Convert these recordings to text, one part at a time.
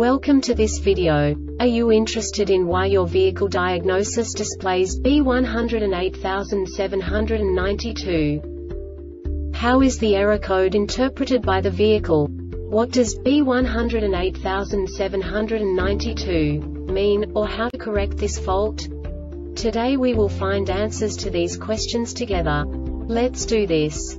Welcome to this video. Are you interested in why your vehicle diagnosis displays B1087-92? How is the error code interpreted by the vehicle? What does B1087-92 mean, or how to correct this fault? Today we will find answers to these questions together. Let's do this.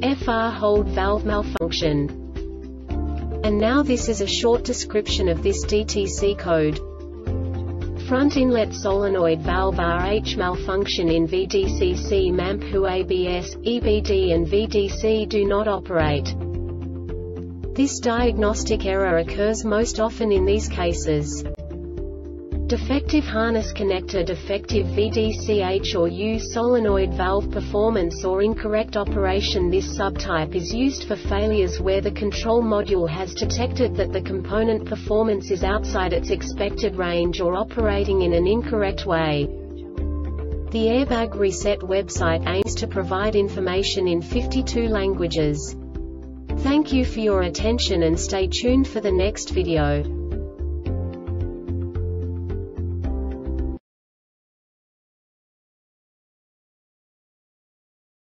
FR hold valve malfunction. And now this is a short description of this DTC code. Front inlet solenoid valve RH malfunction in VDCC MAMPU ABS, EBD and VDC do not operate. This diagnostic error occurs most often in these cases. Defective harness connector, defective VDCH or U solenoid valve, performance or incorrect operation. This subtype is used for failures where the control module has detected that the component performance is outside its expected range or operating in an incorrect way. The Airbag Reset website aims to provide information in 52 languages. Thank you for your attention and stay tuned for the next video.